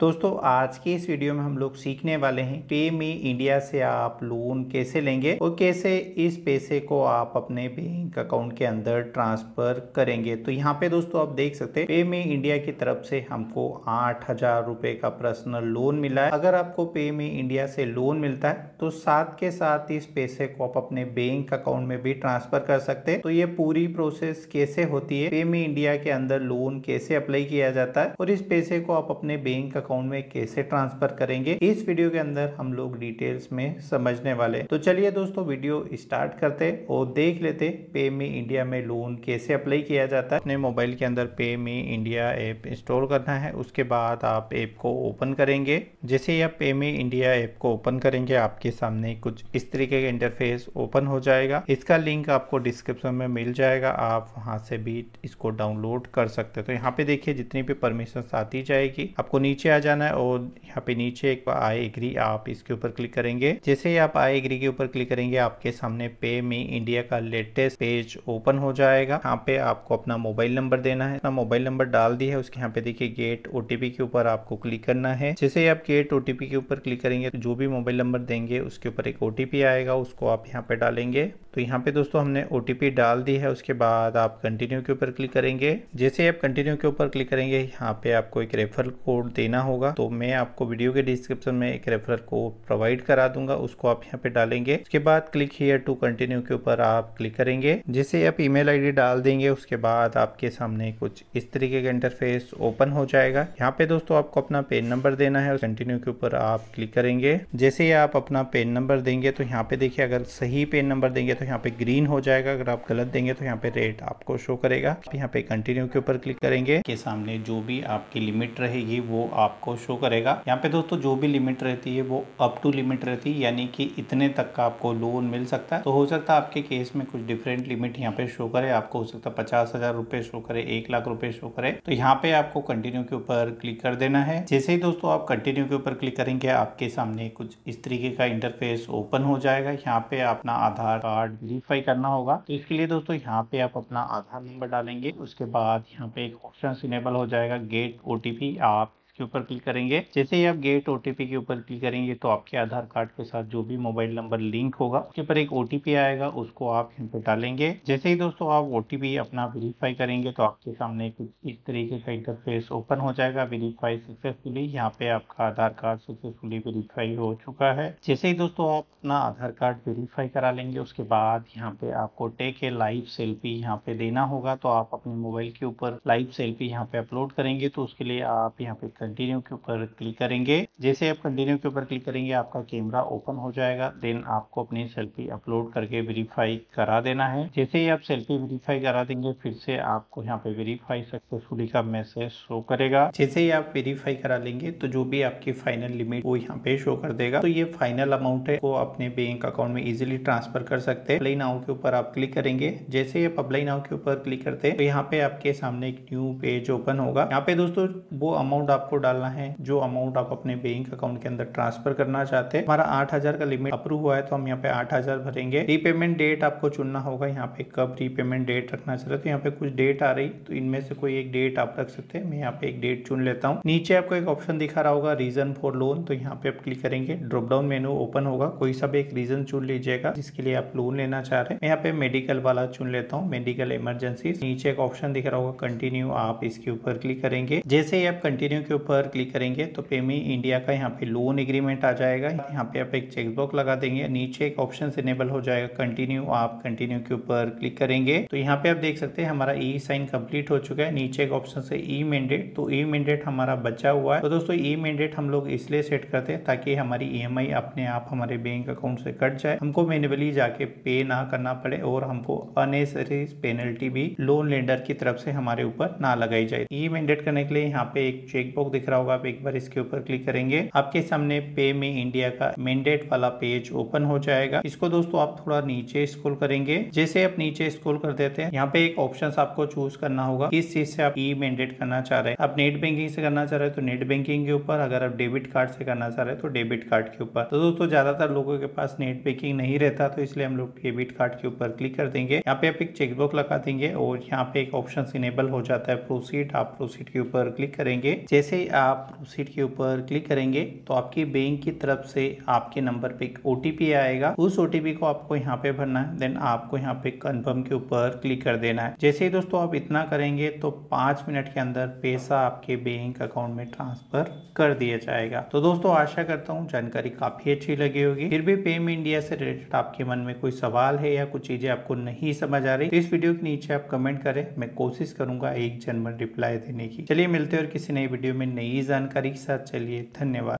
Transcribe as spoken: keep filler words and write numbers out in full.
दोस्तों आज के इस वीडियो में हम लोग सीखने वाले हैं पेमी इंडिया से आप लोन कैसे लेंगे और कैसे इस पैसे को आप अपने बैंक अकाउंट के अंदर ट्रांसफर करेंगे। तो यहाँ पे दोस्तों आप देख सकते हैं पेमी इंडिया की तरफ से हमको आठ हजार रुपए का पर्सनल लोन मिला है। अगर आपको पेमी इंडिया से लोन मिलता है तो साथ के साथ इस पैसे को आप अपने बैंक अकाउंट में भी ट्रांसफर कर सकते हैं। तो ये पूरी प्रोसेस कैसे होती है, पेमी इंडिया के अंदर लोन कैसे अप्लाई किया जाता है और इस पैसे को आप अपने बैंक अकाउंट में कैसे ट्रांसफर करेंगे, इस वीडियो के अंदर हम लोग डिटेल्स में समझने वाले। तो चलिए दोस्तों वीडियो स्टार्ट करते और देख लेते पेमी इंडिया में लोन कैसे अप्लाई किया जाता है। अपने मोबाइल के अंदर पेमी इंडिया ऐप इंस्टॉल करना है। उसके बाद आप ऐप को ओपन करेंगे। जैसे ही आप पेमी इंडिया ऐप को ओपन करेंगे आपके सामने कुछ इस तरीके का इंटरफेस ओपन हो जाएगा। इसका लिंक आपको डिस्क्रिप्शन में मिल जाएगा, आप वहां से भी इसको डाउनलोड कर सकते हैं। तो यहाँ पे देखिए जितनी भी परमिशन आती जाएगी आपको नीचे आ जाना है और यहाँ पे नीचे एक आई एग्री, आप इसके ऊपर क्लिक करेंगे। जैसे ही आप आई एग्री के ऊपर क्लिक करेंगे आपके सामने पेमी इंडिया का लेटेस्ट पेज ओपन हो जाएगा। यहाँ पे आपको अपना मोबाइल नंबर देना है, अपना मोबाइल नंबर डाल दिया है। उसके यहाँ पे देखिए गेट ओटीपी के ऊपर आपको क्लिक करना है। जैसे ही आप गेट ओटीपी के ऊपर क्लिक करेंगे जो भी मोबाइल नंबर देंगे उसके ऊपर एक ओटीपी आएगा, उसको आप यहाँ पे डालेंगे। तो यहाँ पे दोस्तों हमने ओटीपी डाल दी है। उसके बाद आप कंटिन्यू के ऊपर क्लिक करेंगे। जैसे ही आप कंटिन्यू के ऊपर क्लिक करेंगे यहाँ पे आपको एक रेफरल कोड देना होगा। तो मैं आपको वीडियो के डिस्क्रिप्शन में एक रेफरल कोड प्रोवाइड करा दूंगा, उसको आप यहाँ पे डालेंगे। उसके बाद क्लिक हियर टू कंटिन्यू के ऊपर आप क्लिक करेंगे। जैसे ही आप ईमेल आईडी डाल देंगे उसके बाद आपके सामने कुछ इस तरीके का इंटरफेस ओपन हो जाएगा। यहाँ पे दोस्तों आपको अपना पेन नंबर देना है और कंटिन्यू के ऊपर आप क्लिक करेंगे। जैसे ही आप अपना पेन नंबर देंगे तो यहाँ पे देखिए अगर सही पेन नंबर देंगे तो यहाँ पे ग्रीन हो जाएगा, अगर आप गलत देंगे तो यहाँ पे रेड आपको शो करेगा। यहाँ पे कंटिन्यू के ऊपर क्लिक करेंगे के सामने जो भी आपकी लिमिट रहेगी वो आपको शो करेगा। यहाँ पे दोस्तों जो भी लिमिट रहती है वो अप टू लिमिट रहती है, यानी कि इतने तक का आपको लोन मिल सकता है। तो हो सकता है आपके केस में कुछ डिफरेंट लिमिट यहाँ पे शो करे, आपको हो सकता है पचास हजार रुपए शो करे, एक लाख रुपए शो करे। तो यहाँ पे आपको कंटिन्यू के ऊपर क्लिक कर देना है। जैसे ही दोस्तों आप कंटिन्यू के ऊपर क्लिक करेंगे आपके सामने कुछ इस तरीके का इंटरफेस ओपन हो जाएगा। यहाँ पे अपना आधार कार्ड वेरीफाई करना होगा। तो इसके लिए दोस्तों यहाँ पे आप अपना आधार नंबर डालेंगे। उसके बाद यहाँ पे एक ऑप्शन इनेबल हो जाएगा गेट ओटीपी, आप के ऊपर क्लिक करेंगे। जैसे ही आप गेट ओटीपी के ऊपर क्लिक करेंगे तो आपके आधार कार्ड के साथ जो भी मोबाइल नंबर लिंक होगा उसके ऊपर एक ओटीपी आएगा, उसको आप यहाँ पे डालेंगे। जैसे ही दोस्तों आप ओटीपी अपना वेरीफाई करेंगे तो आपके सामने कुछ इस तरीके का इंटरफेस ओपन हो जाएगा, वेरीफाई सक्सेसफुली। यहाँ पे आपका आधार कार्ड सक्सेसफुली वेरीफाई हो चुका है। जैसे ही दोस्तों आप अपना आधार कार्ड वेरीफाई करा लेंगे उसके बाद यहाँ पे आपको टेक ए लाइव सेल्फी यहाँ पे देना होगा। तो आप अपने मोबाइल के ऊपर लाइव सेल्फी यहाँ पे अपलोड करेंगे। तो उसके लिए आप यहाँ पे कंटिन्यू के ऊपर क्लिक करेंगे। जैसे आप कंटिन्यू के ऊपर क्लिक करेंगे आपका कैमरा ओपन हो जाएगा। देन आपको अपनी सेल्फी अपलोड करके वेरीफाई करा देना है। जैसे ही आप सेल्फी वेरीफाई करा देंगे फिर से आपको यहाँ पे वेरीफाई सक्सेसफुली का मैसेज शो करेगा। जैसे ही आप वेरीफाई करा लेंगे तो जो भी आपकी फाइनल लिमिट वो यहाँ पे शो कर देगा। तो ये फाइनल अमाउंट है, वो अपने बैंक अकाउंट में इजिली ट्रांसफर कर सकते हैं। अप्लाई नाउ के ऊपर आप क्लिक करेंगे। जैसे ही आप अप्लाई नाउ के ऊपर क्लिक करते हैं तो यहाँ पे आपके सामने एक न्यू पेज ओपन होगा। यहाँ पे दोस्तों वो अमाउंट आपको डालना है जो अमाउंट आप अपने बैंक अकाउंट के अंदर ट्रांसफर करना चाहते हैं। हमारा आठ हजार का लिमिट अप्रूव हुआ है तो हम यहाँ पे आठ हजार भरेंगे। रीपेमेंट डेट आपको चुनना होगा, यहाँ पे कब रीपेमेंट डेट रखना चाह रहे हैं। तो यहाँ पे कुछ डेट आ रही तो इनमें से कोई एक डेट आप रख सकते हैं। मैं यहाँ पे एक डेट चुन लेता हूँ। नीचे आपको एक ऑप्शन दिखा रहा होगा रीजन फॉर लोन, तो यहाँ पे आप क्लिक करेंगे। ड्रॉपडाउन मेनू ओपन होगा, कोई सा भी एक रीजन चुन लीजिएगा जिसके लिए आप लोन लेना चाह रहे हैं। मैं यहाँ पे मेडिकल वाला चुन लेता हूँ, मेडिकल इमरजेंसी। नीचे एक ऑप्शन दिख रहा होगा कंटिन्यू, आप इसके ऊपर क्लिक करेंगे। जैसे ही आप कंटिन्यू के पर क्लिक करेंगे तो पेमी इंडिया का यहाँ पे लोन एग्रीमेंट आ जाएगा। यहाँ पे आप एक चेकबॉक्स लगा देंगे। नीचे एक ऑप्शन इनेबल हो जाएगा कंटिन्यू, आप कंटिन्यू के ऊपर क्लिक करेंगे। तो यहाँ पे आप देख सकते हैं हमारा ई साइन कंप्लीट हो चुका है। नीचे एक ऑप्शन से ई मैंडेट, तो ई मैंडेट हमारा बचा हुआ है। तो दोस्तों ई मैंडेट हम लोग इसलिए सेट करते हैं ताकि हमारी ई एम आई अपने आप हमारे बैंक अकाउंट से कट जाए, हमको मैन्युअली जाके पे ना करना पड़े और हमको अननेसेसरी पेनल्टी भी लोन लेंडर की तरफ से हमारे ऊपर ना लगाई जाए। ई मैंडेट करने के लिए यहाँ पे एक चेकबॉक्स दिख रहा होगा, आप एक बार इसके ऊपर क्लिक करेंगे। आपके सामने पेमी इंडिया का मैंडेट वाला पेज ओपन हो जाएगा। इसको दोस्तों आप थोड़ा नीचे स्क्रॉल करेंगे। जैसे आप नीचे स्क्रॉल कर देते हैं यहाँ पे एक ऑप्शन आपको चूज करना होगा किस चीज से आप ई मैंडेट करना चाह रहे हैं। आप नेट बैंकिंग से करना चाह रहे हैं तो नेट बैंकिंग के ऊपर, अगर आप डेबिट कार्ड से करना चाह रहे हैं तो डेबिट कार्ड के ऊपर। तो दोस्तों ज्यादातर लोगों के पास नेट बैंकिंग नहीं रहता तो इसलिए हम लोग डेबिट कार्ड के ऊपर क्लिक कर देंगे। यहाँ पे आप एक चेकबॉक्स लगा देंगे और यहाँ पे एक ऑप्शन इनेबल हो जाता है प्रोसीड, आप प्रोसीड के ऊपर क्लिक करेंगे। जैसे आप प्रोसीड के ऊपर क्लिक करेंगे तो आपकी बैंक की तरफ से आपके नंबर पे एक ओटीपी आएगा। उस ओटीपी को आपको यहाँ पे भरना है, देन आपको यहाँ पे कन्फर्म के ऊपर क्लिक कर देना है। जैसे ही दोस्तों आप इतना करेंगे तो पाँच मिनट के अंदर पैसा आपके बैंक अकाउंट में ट्रांसफर कर दिया जाएगा। तो दोस्तों आशा करता हूँ जानकारी काफी अच्छी लगी होगी। फिर भी पेम इंडिया से रिलेटेड आपके मन में कोई सवाल है या कुछ चीजें आपको नहीं समझ आ रही तो इस वीडियो के नीचे आप कमेंट करें, मैं कोशिश करूंगा एक जनरल रिप्लाई देने की। चलिए मिलते हैं और किसी नई वीडियो में नई जानकारी के साथ। चलिए धन्यवाद।